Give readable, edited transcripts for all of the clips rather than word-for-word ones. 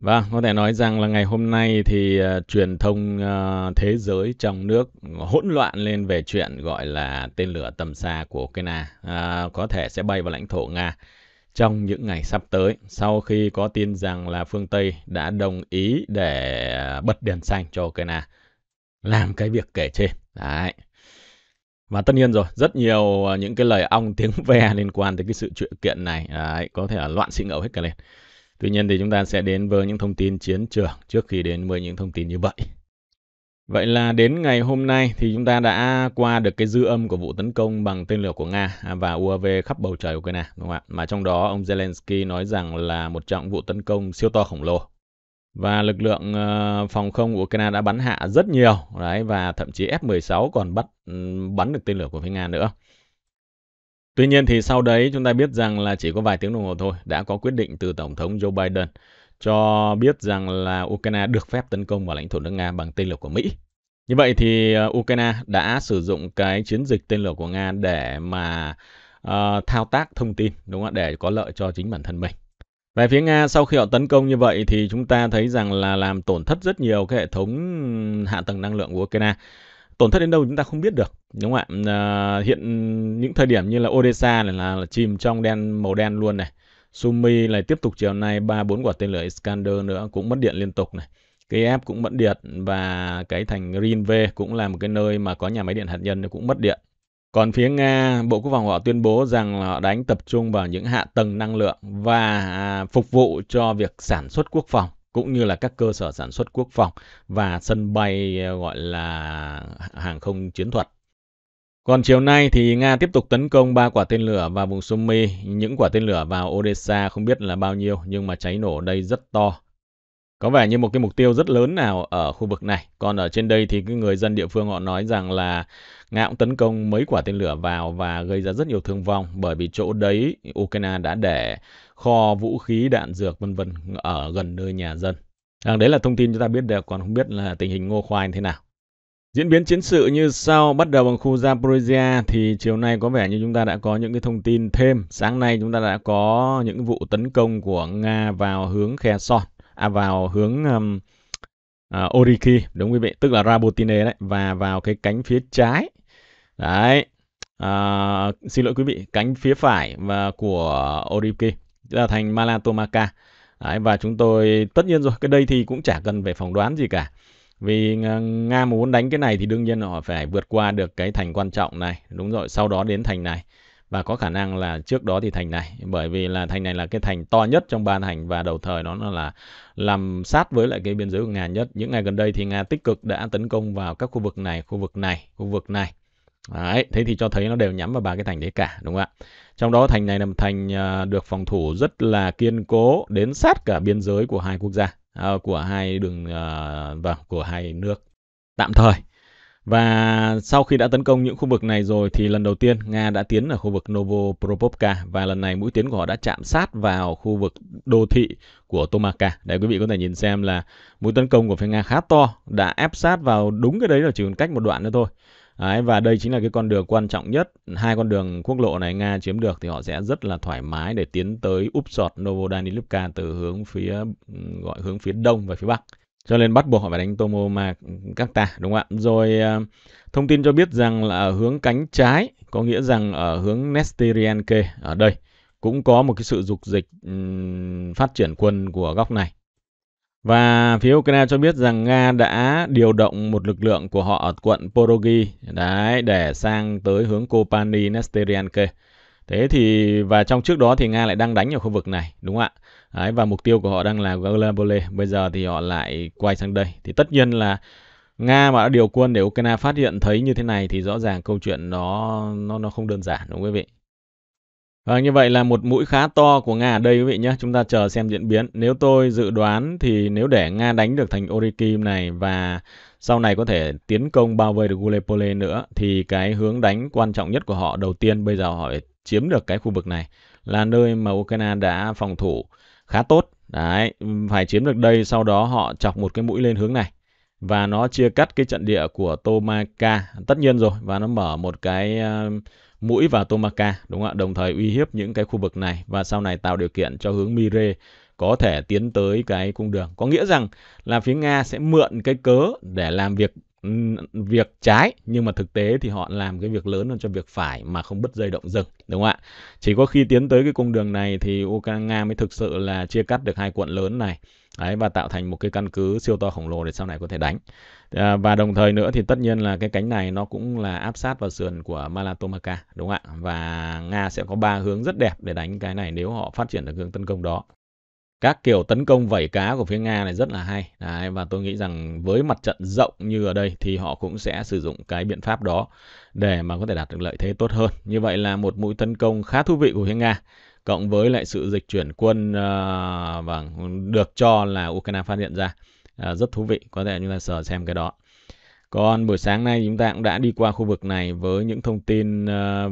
Vâng, có thể nói rằng là ngày hôm nay thì truyền thông thế giới trong nước hỗn loạn lên về chuyện gọi là tên lửa tầm xa của Ukraine có thể sẽ bay vào lãnh thổ Nga trong những ngày sắp tới, sau khi có tin rằng là phương Tây đã đồng ý để bật đèn xanh cho Ukraine làm cái việc kể trên. Đấy. Và tất nhiên rồi, rất nhiều những cái lời ong tiếng ve liên quan tới cái sự kiện này. Đấy, có thể là loạn xị ngầu hết cả lên. Tuy nhiên thì chúng ta sẽ đến với những thông tin chiến trường trước khi đến với những thông tin như vậy. Vậy là đến ngày hôm nay thì chúng ta đã qua được cái dư âm của vụ tấn công bằng tên lửa của Nga và UAV khắp bầu trời Ukraine, đúng không ạ? Mà trong đó ông Zelensky nói rằng là một trong vụ tấn công siêu to khổng lồ. Và lực lượng phòng không của Ukraine đã bắn hạ rất nhiều, đấy, và thậm chí F-16 còn bắn được tên lửa của phía Nga nữa. Tuy nhiên thì sau đấy chúng ta biết rằng là chỉ có vài tiếng đồng hồ thôi, đã có quyết định từ Tổng thống Joe Biden cho biết rằng là Ukraine được phép tấn công vào lãnh thổ nước Nga bằng tên lửa của Mỹ. Như vậy thì Ukraine đã sử dụng cái chiến dịch tên lửa của Nga để mà thao tác thông tin, đúng không? Để có lợi cho chính bản thân mình. Về phía Nga, sau khi họ tấn công như vậy thì chúng ta thấy rằng là làm tổn thất rất nhiều cái hệ thống hạ tầng năng lượng của Ukraine. Tổn thất đến đâu chúng ta không biết được, đúng không ạ? Hiện những thời điểm như là Odessa là chìm trong màu đen luôn này. Sumy lại tiếp tục chiều nay 3-4 quả tên lửa Iskander nữa cũng mất điện liên tục này. Kiev cũng mất điện và cái thành Greenve cũng là một cái nơi mà có nhà máy điện hạt nhân nó cũng mất điện. Còn phía Nga, Bộ Quốc phòng họ tuyên bố rằng là họ đánh tập trung vào những hạ tầng năng lượng và phục vụ cho việc sản xuất quốc phòng, cũng như là các cơ sở sản xuất quốc phòng và sân bay gọi là hàng không chiến thuật. Còn chiều nay thì Nga tiếp tục tấn công 3 quả tên lửa vào vùng Sumy, những quả tên lửa vào Odessa không biết là bao nhiêu nhưng mà cháy nổ ở đây rất to. Có vẻ như một cái mục tiêu rất lớn nào ở khu vực này. Còn ở trên đây thì cái người dân địa phương họ nói rằng là Nga cũng tấn công mấy quả tên lửa vào và gây ra rất nhiều thương vong bởi vì chỗ đấy Ukraine đã để kho vũ khí, đạn dược vân vân ở gần nơi nhà dân. Đấy là thông tin chúng ta biết được, còn không biết là tình hình ngô khoai như thế nào. Diễn biến chiến sự như sau, bắt đầu bằng khu Zaporizia thì chiều nay có vẻ như chúng ta đã có những cái thông tin thêm. Sáng nay chúng ta đã có những vụ tấn công của Nga vào hướng Kherson, vào hướng Orikhiv, đúng quý vị, tức là Rabotine đấy, và vào cái cánh phía trái. Đấy. Xin lỗi quý vị, cánh phía phải và của Orikhiv là thành Malatomaka. Đấy, và chúng tôi tất nhiên rồi, cái đây thì cũng chả cần phải phỏng đoán gì cả. Vì Nga muốn đánh cái này thì đương nhiên họ phải vượt qua được cái thành quan trọng này, đúng rồi, sau đó đến thành này. Và có khả năng là trước đó thì thành này, bởi vì là thành này là cái thành to nhất trong 3 thành và đầu thời nó là làm sát với lại cái biên giới của Nga nhất. Những ngày gần đây thì Nga tích cực đã tấn công vào các khu vực này, khu vực này. Đấy, thế thì cho thấy nó đều nhắm vào 3 cái thành đấy cả, đúng không ạ? Trong đó thành này là một thành được phòng thủ rất là kiên cố đến sát cả biên giới của hai quốc gia. Của hai nước tạm thời. Và sau khi đã tấn công những khu vực này rồi thì lần đầu tiên Nga đã tiến ở khu vực Novopropovka và lần này mũi tiến của họ đã chạm sát vào khu vực đô thị của Tomaka. Đấy, quý vị có thể nhìn xem là mũi tấn công của phía Nga khá to, đã ép sát vào đúng cái đấy là chỉ còn cách một đoạn nữa thôi. Đấy, và đây chính là cái con đường quan trọng nhất. Hai con đường quốc lộ này Nga chiếm được thì họ sẽ rất là thoải mái để tiến tới úp sọt Novodanilivka từ hướng hướng phía đông và phía bắc. Cho nên bắt buộc họ phải đánh Tomaka, đúng không ạ? Rồi thông tin cho biết rằng là ở hướng cánh trái, có nghĩa rằng ở hướng Nesteryanka ở đây cũng có một cái sự dục dịch phát triển quân của góc này. Và phía Ukraine cho biết rằng Nga đã điều động một lực lượng của họ ở quận Poruk đấy để sang tới hướng Kupian, Nesteryanka. Thế thì và trong trước đó thì Nga lại đang đánh ở khu vực này, đúng không ạ? Đấy, và mục tiêu của họ đang là Gulyaipole. Bây giờ thì họ lại quay sang đây. Thì tất nhiên là Nga mà đã điều quân để Ukraine phát hiện thấy như thế này thì rõ ràng câu chuyện nó không đơn giản, đúng không quý vị? Và như vậy là một mũi khá to của Nga ở đây quý vị nhé. Chúng ta chờ xem diễn biến. Nếu tôi dự đoán thì nếu để Nga đánh được thành Orikhiv này và sau này có thể tiến công bao vây được Gulyaipole nữa thì cái hướng đánh quan trọng nhất của họ đầu tiên bây giờ họ phải chiếm được cái khu vực này là nơi mà Ukraine đã phòng thủ khá tốt. Đấy, phải chiếm được đây, sau đó họ chọc một cái mũi lên hướng này. Và nó chia cắt cái trận địa của Tomaka, tất nhiên rồi, và nó mở một cái mũi vào Tomaka, đúng không ạ? Đồng thời uy hiếp những cái khu vực này và sau này tạo điều kiện cho hướng Mire có thể tiến tới cái cung đường. Có nghĩa rằng là phía Nga sẽ mượn cái cớ để làm việc trái, nhưng mà thực tế thì họ làm cái việc lớn hơn cho việc phải mà không bứt dây động rừng, đúng không ạ? Chỉ có khi tiến tới cái cung đường này thì Nga mới thực sự là chia cắt được hai quận lớn này. Đấy, và tạo thành một cái căn cứ siêu to khổng lồ để sau này có thể đánh. Và đồng thời nữa thì tất nhiên là cái cánh này nó cũng là áp sát vào sườn của Malatomaka, đúng không ạ? Và Nga sẽ có ba hướng rất đẹp để đánh cái này nếu họ phát triển được hướng tấn công đó. Các kiểu tấn công vẩy cá của phía Nga này rất là hay. Đấy, và tôi nghĩ rằng với mặt trận rộng như ở đây thì họ cũng sẽ sử dụng cái biện pháp đó để mà có thể đạt được lợi thế tốt hơn. Như vậy là một mũi tấn công khá thú vị của phía Nga, cộng với lại sự dịch chuyển quân và được cho là Ukraine phát hiện ra. Rất thú vị, có thể chúng ta sờ xem cái đó. Còn buổi sáng nay chúng ta cũng đã đi qua khu vực này với những thông tin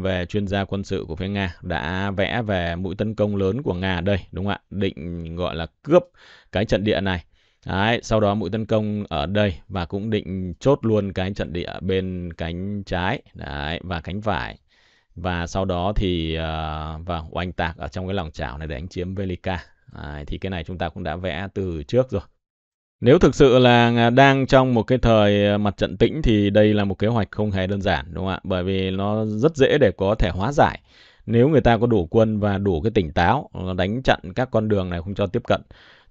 về chuyên gia quân sự của phía Nga đã vẽ về mũi tấn công lớn của Nga ở đây, đúng không ạ? Định gọi là cướp cái trận địa này. Đấy, sau đó mũi tấn công ở đây và cũng định chốt luôn cái trận địa bên cánh trái, đấy, và cánh phải. Và sau đó thì oanh tạc ở trong cái lòng chảo này để đánh chiếm Velika. Thì cái này chúng ta cũng đã vẽ từ trước rồi. Nếu thực sự là đang trong một cái thời mặt trận tĩnh thì đây là một kế hoạch không hề đơn giản, đúng không ạ? Bởi vì nó rất dễ để có thể hóa giải. Nếu người ta có đủ quân và đủ cái tỉnh táo, đánh chặn các con đường này không cho tiếp cận.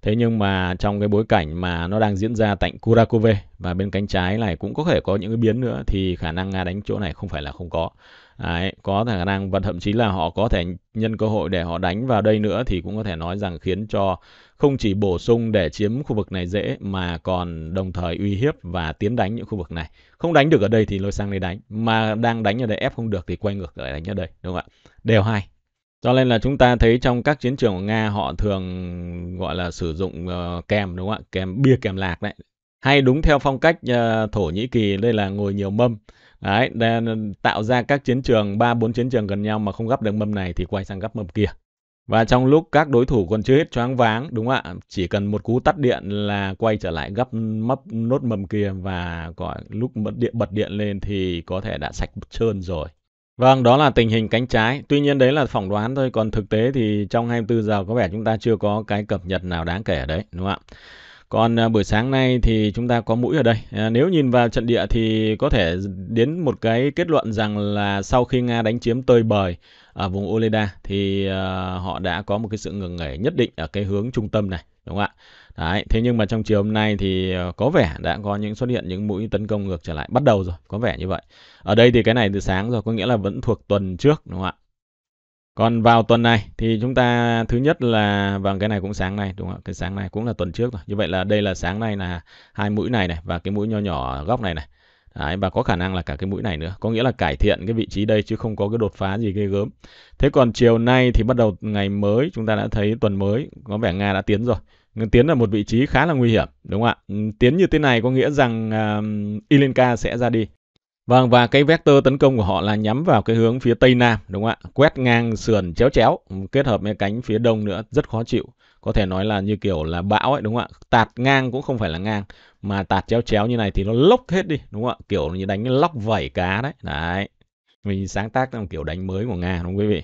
Thế nhưng mà trong cái bối cảnh mà nó đang diễn ra tại Kurakhove và bên cánh trái này cũng có thể có những cái biến nữa, thì khả năng Nga đánh chỗ này không phải là không có. Đấy, có khả năng, và thậm chí là họ có thể nhân cơ hội để họ đánh vào đây nữa, thì cũng có thể nói rằng khiến cho không chỉ bổ sung để chiếm khu vực này dễ mà còn đồng thời uy hiếp và tiến đánh những khu vực này. Không đánh được ở đây thì lôi sang đây đánh, mà đang đánh ở đây ép không được thì quay ngược lại đánh ở đây, đúng không ạ? Đều hay. Cho nên là chúng ta thấy trong các chiến trường của Nga họ thường gọi là sử dụng kèm, đúng không ạ? Kèm bia kèm lạc đấy. Hay đúng theo phong cách Thổ Nhĩ Kỳ, đây là ngồi nhiều mâm. Đấy, để tạo ra các chiến trường, 3-4 chiến trường gần nhau mà không gắp được mâm này thì quay sang gắp mâm kia. Và trong lúc các đối thủ còn chưa hết choáng váng, đúng không ạ? Chỉ cần một cú tắt điện là quay trở lại gắp nốt mâm kia, và có lúc bật điện lên thì có thể đã sạch trơn rồi. Vâng, đó là tình hình cánh trái. Tuy nhiên đấy là phỏng đoán thôi, còn thực tế thì trong 24 giờ có vẻ chúng ta chưa có cái cập nhật nào đáng kể ở đấy, đúng không ạ? Còn buổi sáng nay thì chúng ta có mũi ở đây. Nếu nhìn vào trận địa thì có thể đến một cái kết luận rằng là sau khi Nga đánh chiếm tơi bời ở vùng Oleda thì họ đã có một cái sự ngừng nghỉ nhất định ở cái hướng trung tâm này, đúng không ạ? Đấy, thế nhưng mà trong chiều hôm nay thì có vẻ đã có xuất hiện những mũi tấn công ngược trở lại, bắt đầu rồi, có vẻ như vậy. Ở đây thì cái này từ sáng rồi, có nghĩa là vẫn thuộc tuần trước, đúng không ạ? Còn vào tuần này thì chúng ta thứ nhất là, và cái này cũng sáng nay, đúng không ạ? Cái sáng nay cũng là tuần trước rồi. Như vậy là đây là sáng nay là hai mũi này này, và cái mũi nho nhỏ ở góc này này. Đấy, và có khả năng là cả cái mũi này nữa. Có nghĩa là cải thiện cái vị trí đây chứ không có cái đột phá gì ghê gớm. Thế còn chiều nay thì bắt đầu ngày mới, chúng ta đã thấy tuần mới, có vẻ Nga đã tiến rồi. Tiến là một vị trí khá là nguy hiểm, đúng không ạ? Tiến như thế này có nghĩa rằng Ilinka sẽ ra đi. Vâng, và cái vector tấn công của họ là nhắm vào cái hướng phía Tây Nam, đúng không ạ? Quét ngang sườn chéo chéo, kết hợp với cánh phía Đông nữa, rất khó chịu. Có thể nói là như kiểu là bão ấy, đúng không ạ? Tạt ngang cũng không phải là ngang, mà tạt chéo chéo như này thì nó lốc hết đi, đúng không ạ? Kiểu như đánh lóc vẩy cá đấy. Đấy, mình sáng tác trong kiểu đánh mới của Nga, đúng không quý vị?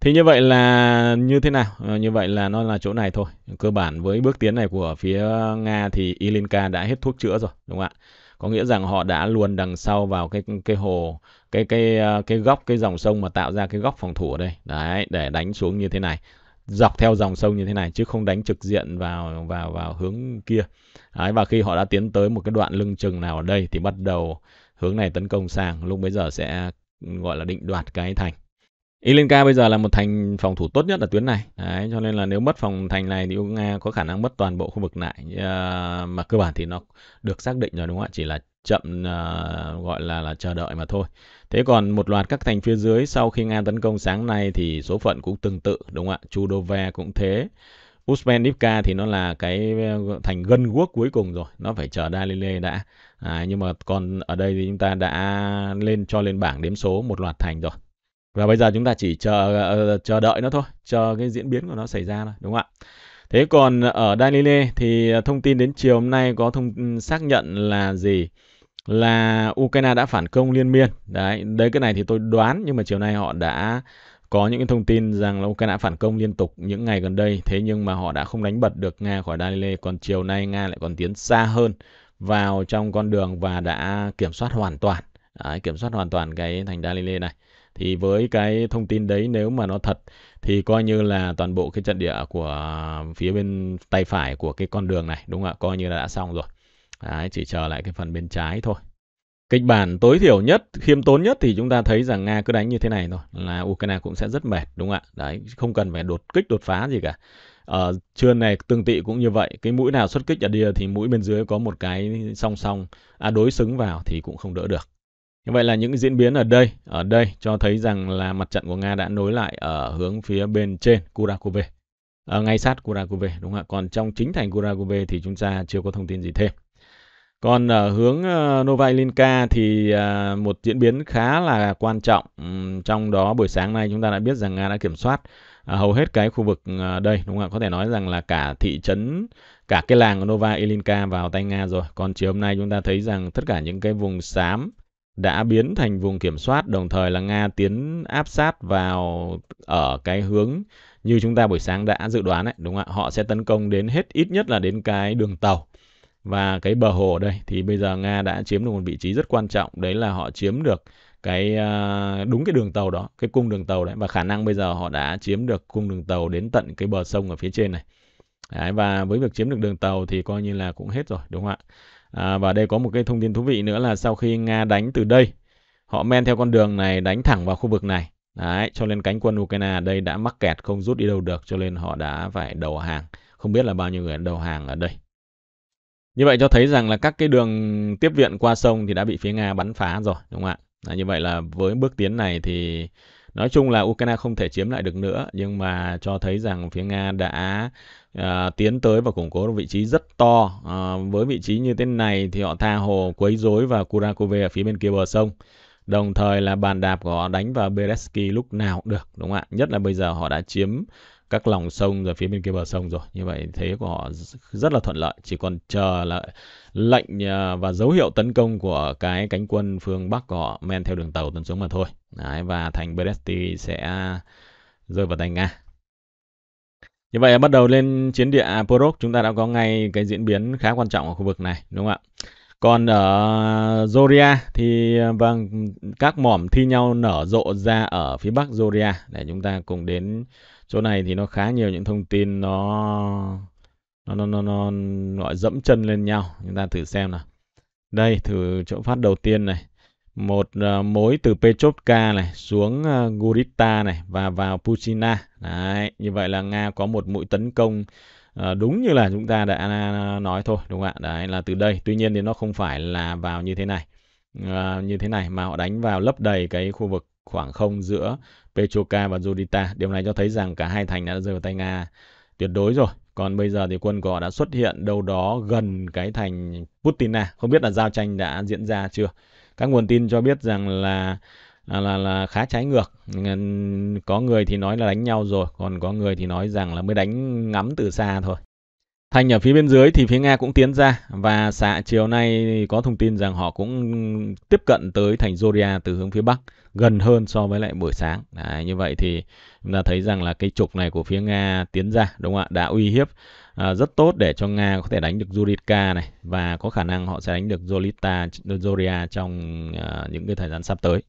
Thì như vậy là như thế nào? Như vậy là nó là chỗ này thôi. Cơ bản với bước tiến này của phía Nga thì Ilinka đã hết thuốc chữa rồi, đúng không ạ? Có nghĩa rằng họ đã luồn đằng sau vào cái hồ, cái góc, cái dòng sông mà tạo ra cái góc phòng thủ ở đây. Đấy, để đánh xuống như thế này, dọc theo dòng sông như thế này, chứ không đánh trực diện vào hướng kia. Đấy, và khi họ đã tiến tới một cái đoạn lưng chừng nào ở đây thì bắt đầu hướng này tấn công sang, lúc bấy giờ sẽ gọi là định đoạt cái thành. Ilinka bây giờ là một thành phòng thủ tốt nhất ở tuyến này. Đấy, cho nên là nếu mất phòng thành này thì Nga có khả năng mất toàn bộ khu vực lại. Mà cơ bản thì nó được xác định rồi, đúng không ạ? Chỉ là chậm gọi là chờ đợi mà thôi. Thế còn một loạt các thành phía dưới sau khi Nga tấn công sáng nay thì số phận cũng tương tự, đúng không ạ? Chudove cũng thế. Uspenivka thì nó là cái thành gân guốc cuối cùng rồi, nó phải chờ Dalile đã. Nhưng mà còn ở đây thì chúng ta đã cho lên bảng đếm số một loạt thành rồi. Và bây giờ chúng ta chỉ chờ đợi nó thôi, chờ cái diễn biến của nó xảy ra thôi, đúng không ạ? Thế còn ở Dalile thì thông tin đến chiều hôm nay có xác nhận là gì? Là Ukraine đã phản công liên miên. Đấy, cái này thì tôi đoán, nhưng mà chiều nay họ đã Có những thông tin rằng là Ukraine đã phản công liên tục những ngày gần đây, thế nhưng mà họ đã không đánh bật được Nga khỏi Galilee. Còn chiều nay Nga lại còn tiến xa hơn vào trong con đường và đã kiểm soát hoàn toàn. Đấy, kiểm soát hoàn toàn cái thành Galilee này. Thì với cái thông tin đấy, nếu mà nó thật thì coi như là toàn bộ cái trận địa của phía bên tay phải của cái con đường này, đúng không ạ, coi như là đã xong rồi. Đấy, chỉ chờ lại cái phần bên trái thôi. Kịch bản tối thiểu nhất, khiêm tốn nhất thì chúng ta thấy rằng Nga cứ đánh như thế này thôi là Ukraine cũng sẽ rất mệt, đúng không ạ? Đấy, không cần phải đột phá gì cả. Ở trưa này tương tự cũng như vậy, cái mũi nào xuất kích ở đìa thì mũi bên dưới có một cái đối xứng vào thì cũng không đỡ được. Như vậy là những diễn biến ở đây cho thấy rằng là mặt trận của Nga đã nối lại ở hướng phía bên trên Kurakhove, ngay sát Kurakhove, đúng không ạ? Còn trong chính thành Kurakhove thì chúng ta chưa có thông tin gì thêm. Còn ở hướng Nova Elinka thì một diễn biến khá là quan trọng. Trong đó buổi sáng nay chúng ta đã biết rằng Nga đã kiểm soát hầu hết cái khu vực đây, đúng không ạ? Có thể nói rằng là cả thị trấn, cả cái làng của Nova Elinka vào tay Nga rồi. Còn chiều hôm nay chúng ta thấy rằng tất cả những cái vùng xám đã biến thành vùng kiểm soát, đồng thời là Nga tiến áp sát vào ở cái hướng như chúng ta buổi sáng đã dự đoán ấy, đúng không ạ? Họ sẽ tấn công đến hết, ít nhất là đến cái đường tàu và cái bờ hồ ở đây. Thì bây giờ Nga đã chiếm được một vị trí rất quan trọng, đấy là họ chiếm được cái đúng cái đường tàu đó, cái cung đường tàu đấy, và khả năng bây giờ họ đã chiếm được cung đường tàu đến tận cái bờ sông ở phía trên này. Đấy, và với việc chiếm được đường tàu thì coi như là cũng hết rồi, đúng không ạ? Và đây có một cái thông tin thú vị nữa là sau khi Nga đánh từ đây, họ men theo con đường này đánh thẳng vào khu vực này. Đấy, cho nên cánh quân Ukraine ở đây đã mắc kẹt, không rút đi đâu được, cho nên họ đã phải đầu hàng. Không biết là bao nhiêu người đầu hàng ở đây. Như vậy cho thấy rằng là các cái đường tiếp viện qua sông thì đã bị phía Nga bắn phá rồi, đúng không ạ? Như vậy là với bước tiến này thì nói chung là Ukraine không thể chiếm lại được nữa, nhưng mà cho thấy rằng phía Nga đã tiến tới và củng cố được vị trí rất to. Với vị trí như thế này thì họ tha hồ quấy rối vào Kurakhove ở phía bên kia bờ sông. Đồng thời là bàn đạp của họ đánh vào Beresky lúc nào cũng được, đúng không ạ? Nhất là bây giờ họ đã chiếm các lòng sông rồi, phía bên kia bờ sông rồi. Như vậy thế của họ rất là thuận lợi, chỉ còn chờ là lệnh và dấu hiệu tấn công của cái cánh quân phương Bắc của họ men theo đường tàu tấn xuống mà thôi. Đấy, và thành Beresky sẽ rơi vào tay Nga. Như vậy bắt đầu lên chiến địa Poruk, chúng ta đã có ngay cái diễn biến khá quan trọng ở khu vực này, đúng không ạ? Còn ở Zoria thì các mỏm thi nhau nở rộ ra ở phía bắc Zoria. Để chúng ta cùng đến chỗ này thì nó khá nhiều những thông tin nó gọi dẫm chân lên nhau. Chúng ta thử xem nào. Đây, thử chỗ phát đầu tiên này. Một mối từ Petruca này xuống Gurita này và vào Pucina. Đấy, như vậy là Nga có một mũi tấn công đúng như là chúng ta đã nói thôi, đúng không ạ? Đấy là từ đây. Tuy nhiên thì nó không phải là vào như thế này. Mà họ đánh vào lấp đầy cái khu vực khoảng không giữa Petruca và Judita. Điều này cho thấy rằng cả hai thành đã rơi vào tay Nga tuyệt đối rồi. Còn bây giờ thì quân của họ đã xuất hiện đâu đó gần cái thành Pucina. Không biết là giao tranh đã diễn ra chưa. Các nguồn tin cho biết rằng là khá trái ngược. Có người thì nói là đánh nhau rồi, còn có người thì nói rằng là mới đánh ngắm từ xa thôi. Thành ở phía bên dưới thì phía Nga cũng tiến ra, và chiều nay có thông tin rằng họ cũng tiếp cận tới thành Zoria từ hướng phía bắc, gần hơn so với lại buổi sáng. Đấy, như vậy thì chúng ta thấy rằng là cái trục này của phía Nga tiến ra, đúng không ạ, đã uy hiếp rất tốt để cho Nga có thể đánh được Gurita này, và có khả năng họ sẽ đánh được Zoria trong những cái thời gian sắp tới.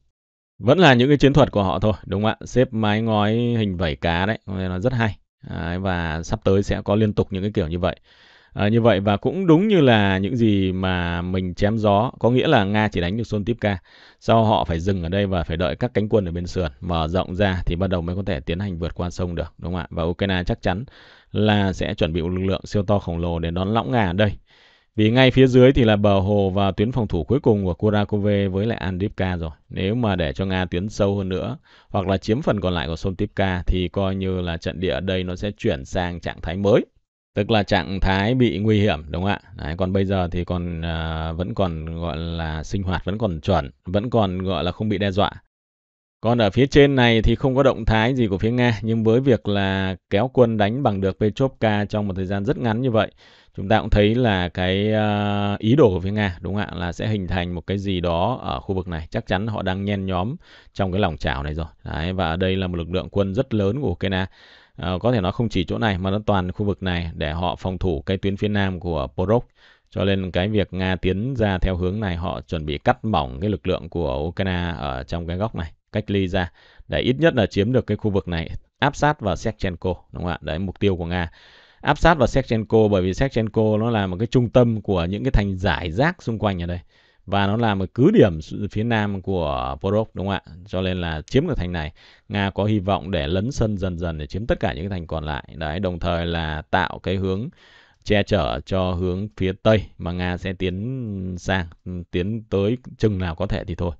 Vẫn là những cái chiến thuật của họ thôi, đúng không ạ? Xếp mái ngói hình vảy cá đấy, nó rất hay. Đấy, và sắp tới sẽ có liên tục những cái kiểu như vậy. Như vậy và cũng đúng như là những gì mà mình chém gió, có nghĩa là Nga chỉ đánh được Soltipka, sau họ phải dừng ở đây và phải đợi các cánh quân ở bên sườn mở rộng ra thì bắt đầu mới có thể tiến hành vượt qua sông được, đúng không ạ? Và Ukraine chắc chắn là sẽ chuẩn bị một lực lượng siêu to khổng lồ để đón lõng Nga ở đây. Vì ngay phía dưới thì là bờ hồ và tuyến phòng thủ cuối cùng của Kurakhove với lại Andrivka rồi. Nếu mà để cho Nga tiến sâu hơn nữa hoặc là chiếm phần còn lại của Soltipka thì coi như là trận địa ở đây nó sẽ chuyển sang trạng thái mới. Tức là trạng thái bị nguy hiểm, đúng không ạ? Đấy, còn bây giờ thì vẫn còn gọi là sinh hoạt, vẫn còn chuẩn, vẫn còn gọi là không bị đe dọa. Còn ở phía trên này thì không có động thái gì của phía Nga, nhưng với việc là kéo quân đánh bằng được Petrovka trong một thời gian rất ngắn như vậy, Chúng ta cũng thấy là cái ý đồ của phía Nga, đúng không ạ, là sẽ hình thành một cái gì đó ở khu vực này. Chắc chắn họ đang nhen nhóm trong cái lòng chảo này rồi. Đấy, và ở đây là một lực lượng quân rất lớn của Ukraine. Có thể nó không chỉ chỗ này mà nó toàn khu vực này để họ phòng thủ cái tuyến phía nam của Poruk. Cho nên cái việc Nga tiến ra theo hướng này, họ chuẩn bị cắt mỏng cái lực lượng của Ukraine ở trong cái góc này, cách ly ra để ít nhất là chiếm được cái khu vực này, áp sát vào Shevchenko, đúng không ạ? Đấy, mục tiêu của Nga. Áp sát vào Shevchenko bởi vì Shevchenko nó là một cái trung tâm của những cái thành giải rác xung quanh ở đây. Và nó là một cứ điểm phía nam của Poruk, đúng không ạ? Cho nên là chiếm được thành này, Nga có hy vọng để lấn sân dần dần để chiếm tất cả những cái thành còn lại. Đấy, đồng thời là tạo cái hướng che chở cho hướng phía tây mà Nga sẽ tiến sang, tiến tới chừng nào có thể thì thôi.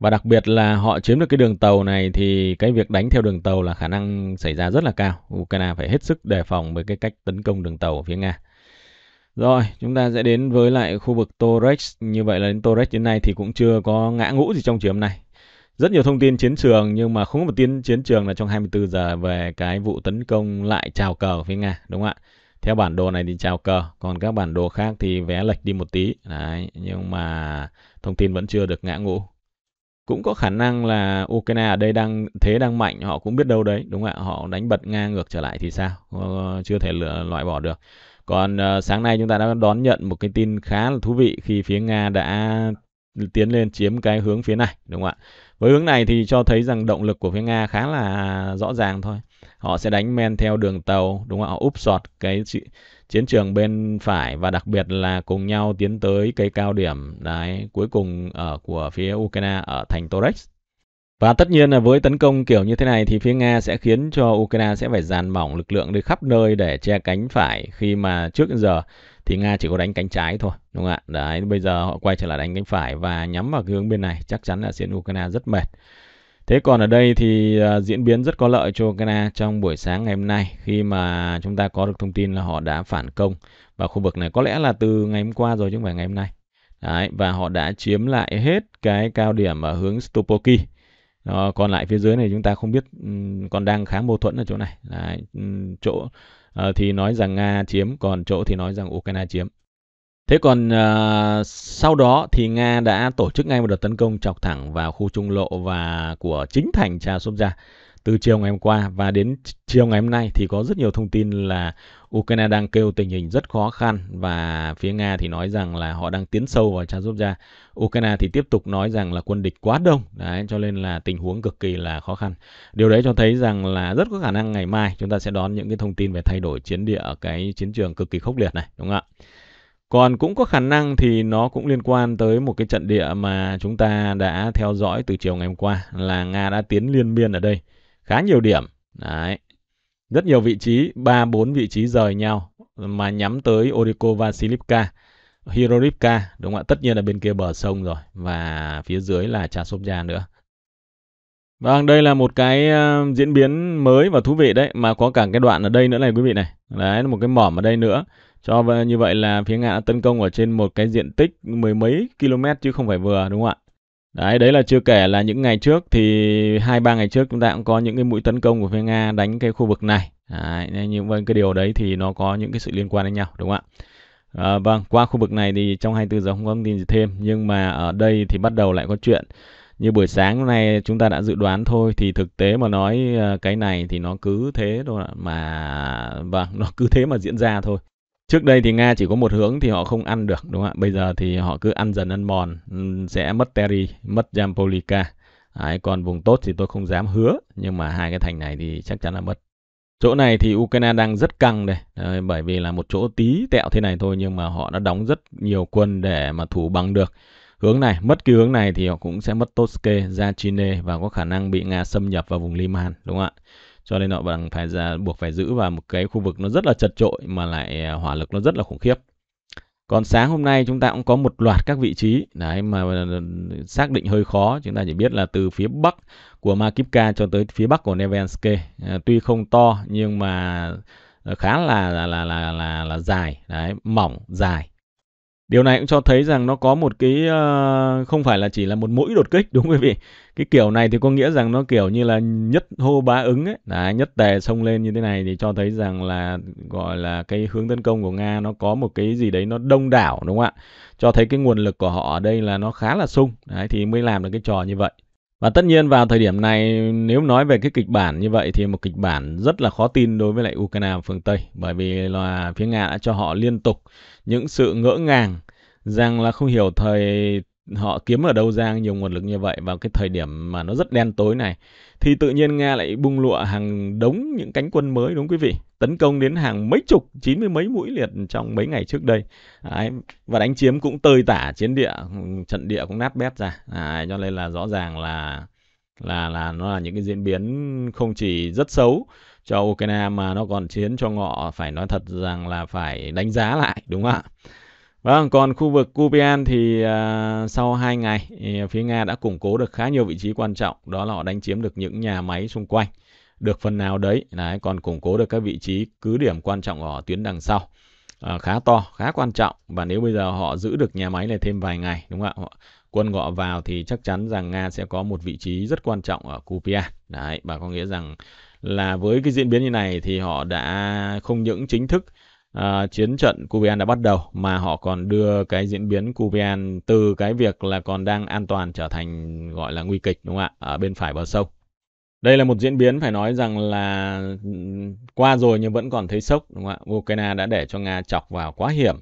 Và đặc biệt là họ chiếm được cái đường tàu này thì cái việc đánh theo đường tàu là khả năng xảy ra rất là cao. Ukraine phải hết sức đề phòng với cái cách tấn công đường tàu ở phía Nga. Rồi, chúng ta sẽ đến với lại khu vực Torex. Như vậy là đến Torex đến nay thì cũng chưa có ngã ngũ gì trong chiều hôm nay. Rất nhiều thông tin chiến trường nhưng mà không có một tin chiến trường là trong 24 giờ về cái vụ tấn công lại trào cờ ở phía Nga, đúng không ạ? Theo bản đồ này thì trào cờ, còn các bản đồ khác thì vé lệch đi một tí. Đấy, nhưng mà thông tin vẫn chưa được ngã ngũ. Cũng có khả năng là Ukraine ở đây đang mạnh, họ cũng biết đâu đấy, đúng không ạ? Họ đánh bật Nga ngược trở lại thì sao? Chưa thể loại bỏ được. Còn sáng nay chúng ta đã đón nhận một cái tin khá là thú vị khi phía Nga đã tiến lên chiếm cái hướng phía này, đúng không ạ? Với hướng này thì cho thấy rằng động lực của phía Nga khá là rõ ràng thôi. Họ sẽ đánh men theo đường tàu, đúng không ạ? Họ úp sọt cái chiến trường bên phải và đặc biệt là cùng nhau tiến tới cái cao điểm đấy cuối cùng của phía Ukraine ở thành Torex. Và tất nhiên là với tấn công kiểu như thế này thì phía Nga sẽ khiến cho Ukraine sẽ phải dàn mỏng lực lượng đi khắp nơi để che cánh phải, khi mà trước đến giờ thì Nga chỉ có đánh cánh trái thôi, đúng không ạ? Đấy, bây giờ họ quay trở lại đánh cánh phải và nhắm vào cái hướng bên này, chắc chắn là khiến Ukraine rất mệt. Thế còn ở đây thì diễn biến rất có lợi cho Ukraine trong buổi sáng ngày hôm nay khi mà chúng ta có được thông tin là họ đã phản công vào khu vực này, có lẽ là từ ngày hôm qua rồi chứ không phải ngày hôm nay. Đấy, và họ đã chiếm lại hết cái cao điểm ở hướng Stupoki. Còn lại phía dưới này chúng ta không biết, còn đang khá mâu thuẫn ở chỗ này. Đấy, chỗ thì nói rằng Nga chiếm, còn chỗ thì nói rằng Ukraine chiếm. Thế còn sau đó thì Nga đã tổ chức ngay một đợt tấn công chọc thẳng vào khu trung lộ và của chính thành Chasiv Yar từ chiều ngày hôm qua, và đến chiều ngày hôm nay thì có rất nhiều thông tin là Ukraine đang kêu tình hình rất khó khăn và phía Nga thì nói rằng là họ đang tiến sâu vào Chasiv Yar. Ukraine thì tiếp tục nói rằng là quân địch quá đông, đấy, cho nên là tình huống cực kỳ là khó khăn. Điều đấy cho thấy rằng là rất có khả năng ngày mai chúng ta sẽ đón những cái thông tin về thay đổi chiến địa ở cái chiến trường cực kỳ khốc liệt này, đúng không ạ? Còn cũng có khả năng thì nó cũng liên quan tới một cái trận địa mà chúng ta đã theo dõi từ chiều ngày hôm qua là Nga đã tiến liên miên ở đây. Khá nhiều điểm, đấy, rất nhiều vị trí, 3-4 vị trí rời nhau mà nhắm tới Orikhiv, Hirorivka, đúng không ạ? Tất nhiên là bên kia bờ sông rồi và phía dưới là Chasiv Yar nữa. Vâng, đây là một cái diễn biến mới và thú vị đấy, mà có cả cái đoạn ở đây nữa này quý vị này. Đấy, một cái mỏm ở đây nữa. Cho như vậy là phía Nga đã tấn công ở trên một cái diện tích mười mấy km chứ không phải vừa, đúng không ạ? Đấy là chưa kể là những ngày trước thì 2-3 ngày trước chúng ta cũng có những cái mũi tấn công của phía Nga đánh cái khu vực này. Đấy, nhưng với cái điều đấy thì nó có những cái sự liên quan đến nhau, đúng không ạ? Vâng, qua khu vực này thì trong 24 giờ không có thông tin gì thêm, nhưng mà ở đây thì bắt đầu lại có chuyện. Như buổi sáng hôm nay chúng ta đã dự đoán thôi, thì thực tế mà nói cái này thì nó cứ thế thôi mà, vâng, nó cứ thế mà diễn ra thôi. Trước đây thì Nga chỉ có một hướng thì họ không ăn được, đúng không ạ? Bây giờ thì họ cứ ăn dần ăn mòn, sẽ mất Terry, mất Jampolika. Đấy, còn vùng tốt thì tôi không dám hứa, nhưng mà hai cái thành này thì chắc chắn là mất. Chỗ này thì Ukraine đang rất căng đây, bởi vì là một chỗ tí tẹo thế này thôi nhưng mà họ đã đóng rất nhiều quân để mà thủ bằng được. Hướng này, mất cái hướng này thì họ cũng sẽ mất Toske, Zachine và có khả năng bị Nga xâm nhập vào vùng Liman, đúng không ạ? Cho nên họ buộc phải giữ vào một cái khu vực nó rất là chật chội mà lại hỏa lực nó rất là khủng khiếp. Còn sáng hôm nay chúng ta cũng có một loạt các vị trí đấy mà xác định hơi khó. Chúng ta chỉ biết là từ phía bắc của Makivka cho tới phía bắc của Nevenske. Tuy không to nhưng mà khá là dài, đấy, mỏng, dài. Điều này cũng cho thấy rằng nó có một cái không phải là chỉ là một mũi đột kích, đúng quý vị. Cái kiểu này thì có nghĩa rằng nó kiểu như là nhất hô bá ứng ấy. Đấy, nhất tề xông lên như thế này thì cho thấy rằng là gọi là cái hướng tấn công của Nga nó có một cái gì đấy nó đông đảo, đúng không ạ? Cho thấy cái nguồn lực của họ ở đây là nó khá là sung. Đấy, thì mới làm được cái trò như vậy. Và tất nhiên vào thời điểm này nếu nói về cái kịch bản như vậy thì một kịch bản rất là khó tin đối với lại Ukraine và phương Tây, bởi vì là phía Nga đã cho họ liên tục những sự ngỡ ngàng rằng là không hiểu thời họ kiếm ở đâu ra nhiều nguồn lực như vậy vào cái thời điểm mà nó rất đen tối này, thì tự nhiên Nga lại bung lụa hàng đống những cánh quân mới, đúng quý vị, tấn công đến hàng mấy chục, 90 mấy mũi liệt trong mấy ngày trước đây. Đấy, và đánh chiếm cũng tơi tả chiến địa, trận địa cũng nát bét ra. Đấy, cho nên là rõ ràng là nó là những cái diễn biến không chỉ rất xấu cho Ukraine mà nó còn khiến cho họ phải nói thật rằng là phải đánh giá lại, đúng không ạ? Vâng, còn khu vực Kupian thì sau 2 ngày phía Nga đã củng cố được khá nhiều vị trí quan trọng, đó là họ đánh chiếm được những nhà máy xung quanh, được phần nào đấy, đấy còn củng cố được các vị trí cứ điểm quan trọng ở tuyến đằng sau, khá to, khá quan trọng. Và nếu bây giờ họ giữ được nhà máy này thêm vài ngày, đúng không ạ? Quân họ vào thì chắc chắn rằng Nga sẽ có một vị trí rất quan trọng ở Kupian. Đấy, và có nghĩa rằng là với cái diễn biến như này thì họ đã không những chính thức chiến trận Kupian đã bắt đầu mà họ còn đưa cái diễn biến Kupian từ cái việc là còn đang an toàn trở thành gọi là nguy kịch, đúng không ạ, ở bên phải bờ sông. Đây là một diễn biến phải nói rằng là qua rồi nhưng vẫn còn thấy sốc, đúng không ạ? Ukraine đã để cho Nga chọc vào quá hiểm.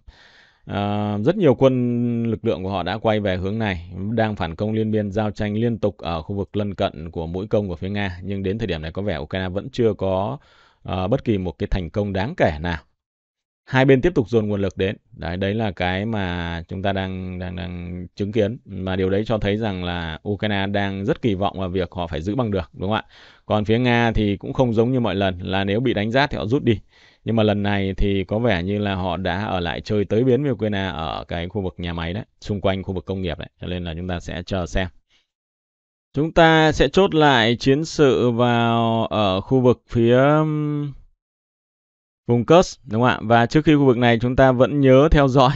Rất nhiều quân lực lượng của họ đã quay về hướng này, đang phản công liên biên, giao tranh liên tục ở khu vực lân cận của mũi công của phía Nga. Nhưng đến thời điểm này có vẻ Ukraine vẫn chưa có bất kỳ một cái thành công đáng kể nào. Hai bên tiếp tục dồn nguồn lực đến. Đấy là cái mà chúng ta đang chứng kiến. Mà điều đấy cho thấy rằng là Ukraine đang rất kỳ vọng vào việc họ phải giữ bằng được, đúng không ạ? Còn phía Nga thì cũng không giống như mọi lần là nếu bị đánh rát thì họ rút đi. Nhưng mà lần này thì có vẻ như là họ đã ở lại chơi tới biến với Ukraine ở cái khu vực nhà máy đấy, xung quanh khu vực công nghiệp đấy. Cho nên là chúng ta sẽ chờ xem. Chúng ta sẽ chốt lại chiến sự vào ở khu vực phía vùng Kurs, đúng không ạ? Và trước khi khu vực này chúng ta vẫn nhớ theo dõi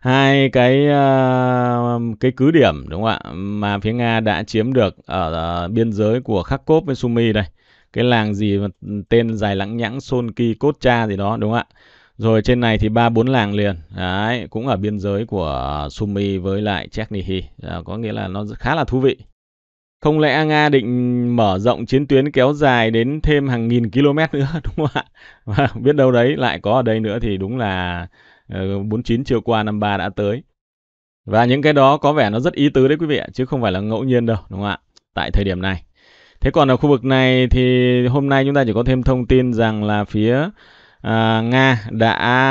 hai cái cứ điểm, đúng không ạ, mà phía Nga đã chiếm được ở biên giới của Kharkov với Sumy đây. Cái làng gì mà tên dài lẳng nhãng Sonki Kotcha gì đó, đúng không ạ? Rồi trên này thì 3-4 làng liền. Đấy, cũng ở biên giới của Sumy với lại Chernihiv. Có nghĩa là nó khá là thú vị. Không lẽ Nga định mở rộng chiến tuyến kéo dài đến thêm hàng nghìn km nữa, đúng không ạ? Và biết đâu đấy lại có ở đây nữa thì đúng là 49 chiều qua 53 đã tới. Và những cái đó có vẻ nó rất ý tứ đấy quý vị ạ, chứ không phải là ngẫu nhiên đâu, đúng không ạ? Tại thời điểm này. Thế còn ở khu vực này thì hôm nay chúng ta chỉ có thêm thông tin rằng là phía Nga đã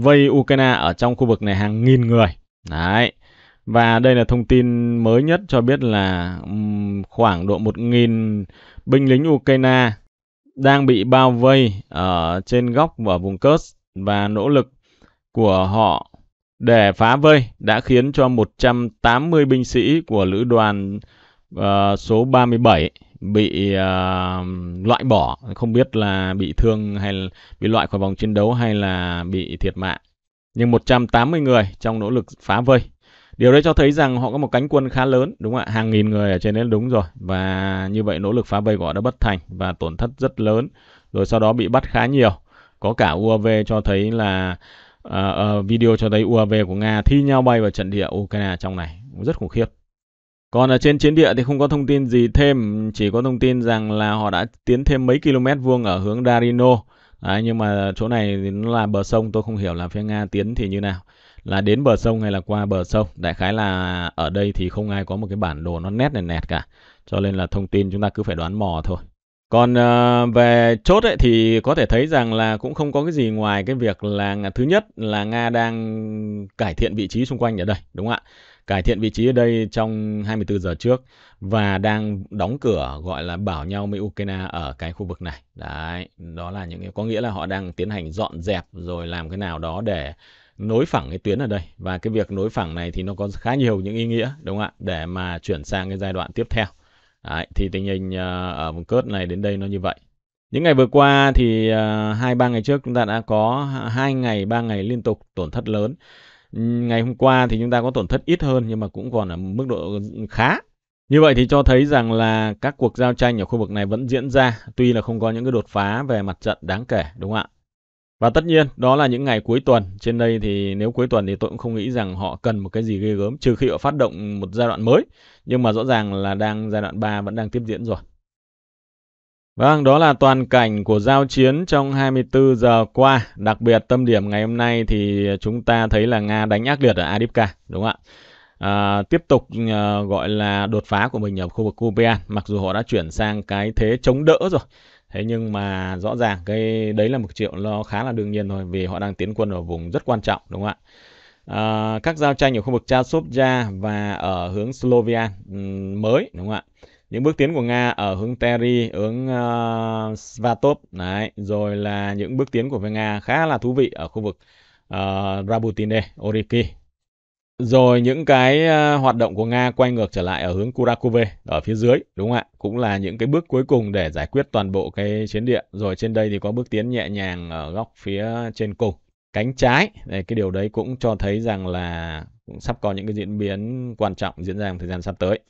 vây Ukraine ở trong khu vực này hàng nghìn người. Đấy. Và đây là thông tin mới nhất cho biết là khoảng độ 1.000 binh lính Ukraine đang bị bao vây ở trên góc ở vùng Kurs, và nỗ lực của họ để phá vây đã khiến cho 180 binh sĩ của lữ đoàn số 37 bị loại bỏ, không biết là bị thương hay là bị loại khỏi vòng chiến đấu hay là bị thiệt mạng. Nhưng 180 người trong nỗ lực phá vây. Điều đấy cho thấy rằng họ có một cánh quân khá lớn, đúng không ạ? Hàng nghìn người ở trên đấy, đúng rồi. Và như vậy nỗ lực phá vây của họ đã bất thành và tổn thất rất lớn. Rồi sau đó bị bắt khá nhiều. Có cả UAV cho thấy là video cho thấy UAV của Nga thi nhau bay vào trận địa Ukraine trong này. Rất khủng khiếp. Còn ở trên chiến địa thì không có thông tin gì thêm. Chỉ có thông tin rằng là họ đã tiến thêm mấy km vuông ở hướng Darino. Đấy, nhưng mà chỗ này thì nó là bờ sông. Tôi không hiểu là phía Nga tiến thì như nào. Là đến bờ sông hay là qua bờ sông. Đại khái là ở đây thì không ai có một cái bản đồ nó nét này nét cả. Cho nên là thông tin chúng ta cứ phải đoán mò thôi. Còn về chốt ấy, thì có thể thấy rằng là cũng không có cái gì ngoài cái việc là thứ nhất là Nga đang cải thiện vị trí xung quanh ở đây, đúng không ạ? Cải thiện vị trí ở đây trong 24 giờ trước và đang đóng cửa gọi là bảo nhau với Ukraine ở cái khu vực này. Đấy, đó là những có nghĩa là họ đang tiến hành dọn dẹp rồi làm cái nào đó để nối phẳng cái tuyến ở đây, và cái việc nối phẳng này thì nó có khá nhiều những ý nghĩa, đúng không ạ, để mà chuyển sang cái giai đoạn tiếp theo. Đấy, thì tình hình ở vùng Kurs này đến đây nó như vậy. Những ngày vừa qua thì 2-3 ngày trước chúng ta đã có 2 ngày, 3 ngày liên tục tổn thất lớn. Ngày hôm qua thì chúng ta có tổn thất ít hơn nhưng mà cũng còn ở mức độ khá. Như vậy thì cho thấy rằng là các cuộc giao tranh ở khu vực này vẫn diễn ra, tuy là không có những cái đột phá về mặt trận đáng kể, đúng không ạ? Và tất nhiên đó là những ngày cuối tuần. Trên đây thì nếu cuối tuần thì tôi cũng không nghĩ rằng họ cần một cái gì ghê gớm, trừ khi họ phát động một giai đoạn mới. Nhưng mà rõ ràng là đang giai đoạn 3 vẫn đang tiếp diễn rồi. Vâng, đó là toàn cảnh của giao chiến trong 24 giờ qua. Đặc biệt tâm điểm ngày hôm nay thì chúng ta thấy là Nga đánh ác liệt ở Avdiivka, đúng không ạ? Tiếp tục gọi là đột phá của mình ở khu vực Kupian, mặc dù họ đã chuyển sang cái thế chống đỡ rồi. Thế nhưng mà rõ ràng cái đấy là một triệu lo khá là đương nhiên thôi, vì họ đang tiến quân ở vùng rất quan trọng, đúng không ạ? Các giao tranh ở khu vực Chasiv Yar và ở hướng Slovian mới, đúng không ạ? Những bước tiến của Nga ở hướng Teri, hướng Svatov, đấy, rồi là những bước tiến của Nga khá là thú vị ở khu vực Rabotine, Orikhiv. Rồi những cái hoạt động của Nga quay ngược trở lại ở hướng Kurakhove ở phía dưới, đúng không ạ? Cũng là những cái bước cuối cùng để giải quyết toàn bộ cái chiến địa. Rồi trên đây thì có bước tiến nhẹ nhàng ở góc phía trên cùng, cánh trái. Đây, cái điều đấy cũng cho thấy rằng là cũng sắp có những cái diễn biến quan trọng diễn ra trong thời gian sắp tới.